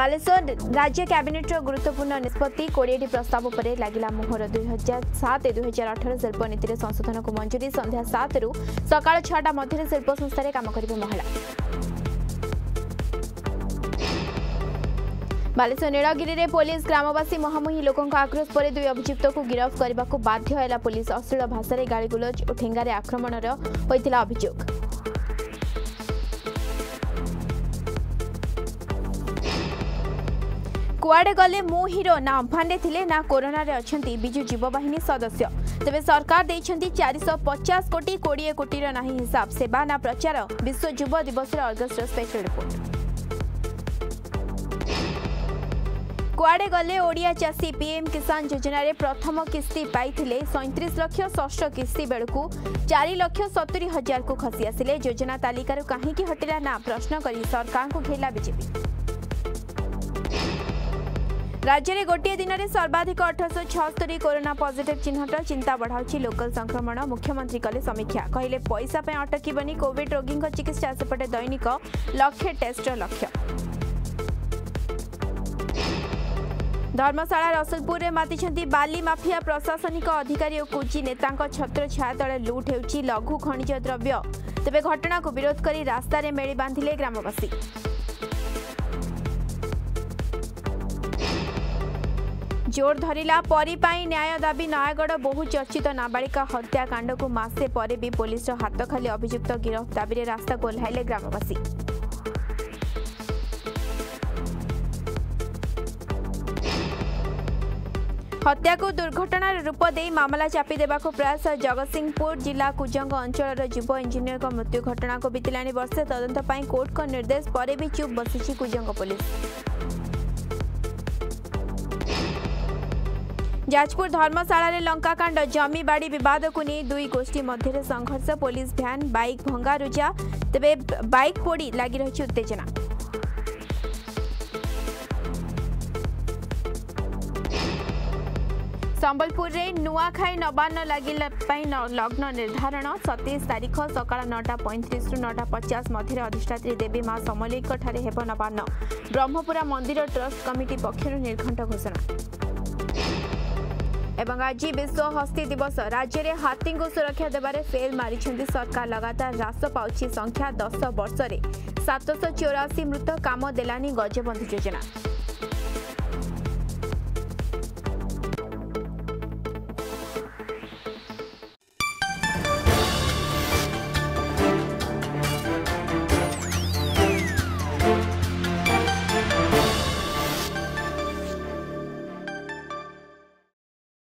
बालेश्वर राज्य कैबिनेट गुरुत्वपूर्ण निष्पत्ति 20 प्रस्ताव पर लगिला मोहर 2007-2018 शिल्प नीति संशोधन को मंजूरी संध्या 7 सकाळ 6टा मध्य शिल्प संस्थार काम करेंगे महिला। बालेश्वर नीलगिरी पुलिस ग्रामवासी मुहांमुही लोकों आक्रोश पर दुई अभियुक्त को गिरफ्त करने को बाध्य पुलिस अश्लील भाषा में गालीगुलज और ठेंगार आक्रमण होता अभियोग। कुआड़े गले मो हीरो ना अम्फान थिले ना कोरोना रे अछंती बिजु जीववाहिनी सदस्य तेबे सरकार देइछंती 450 कोटी 20 कोटी रो नाही हिसाब सेवा ना प्रचार विश्व युवा दिवस रे ऑगस्ट स्पेशल रिपोर्ट। कुआड़े गले ओडिया चाषी पीएम किसान योजना रे प्रथम किस्ती पाई 37 लाख षष्ठ किस्ती बेलू 4,70,000 को खसी आसिले योजना तालिकार कहीं हटिला ना प्रश्न कर सरकार को घेरला बीजेपी। राज्य में गोटे दिन में सर्वाधिक 876 कोरोना पॉजिटिव चिन्हट चिंता बढ़ाउछि लोकल संक्रमण मुख्यमंत्री कले समीक्षा कहले पैसा पे अटकबनी कोविड रोगी चिकित्सा सेपटे दैनिक लक्षे टेस्टर लक्ष्य। धर्मशाला रसलपुर में माति बाली माफिया प्रशासनिक अधिकारी और कोची नेता छत्र छाया तले लुट हो लघु खनिज द्रव्य तेबे घटना को विरोध करी रास्ता रे मेड़ी बांधिले ग्रामवासी। जोर धरिला परी पाई न्याय दाबी नयागढ़ बहु चर्चित नाबालिका हत्याकांड को मासे परे भी पुलिस हाथ खाली अभियुक्त गिरफ्त दाबी रास्ता को ओह्लाइले ग्रामवासी। हत्या को दुर्घटनार रूप दे मामला चापी देवा को प्रयास जगतसिंहपुर जिला कुजंग अंचल युव इंजीनियर का मृत्यु घटना को बीतलाणी वर्षे तदंत पाई कोर्ट का निर्देश पर भी चुप बसी कुजंग पुलिस। जाजपुर धर्मशाला लंकाकांड जमी बाड़ी विवाद को नहीं दुई गोष्ठी मध्य संघर्ष पुलिस भ्यान बाइक भंगारुजा तेबे बाइक पोड़ी लगी रही उत्तेजना। संबलपुर में नुआखाई नवान्न लगे लग्न निर्धारण 27 तारीख सकाळ 9:35 रु 9:50 मध्य अधिष्ठात्री देवी मां समलेईक हेब नवान्न ब्रह्मपुरा मंदिर ट्रस्ट कमिटी पक्षर निर्घंट घोषणा। एवं आज विश्व हस्ती दिवस राज्य में हाथी को सुरक्षा देवे फेल मारिछंती सरकार लगातार ह्रास पाउछि संख्या 10 वर्ष में 784 मृत काम देलानी गजबंदी योजना।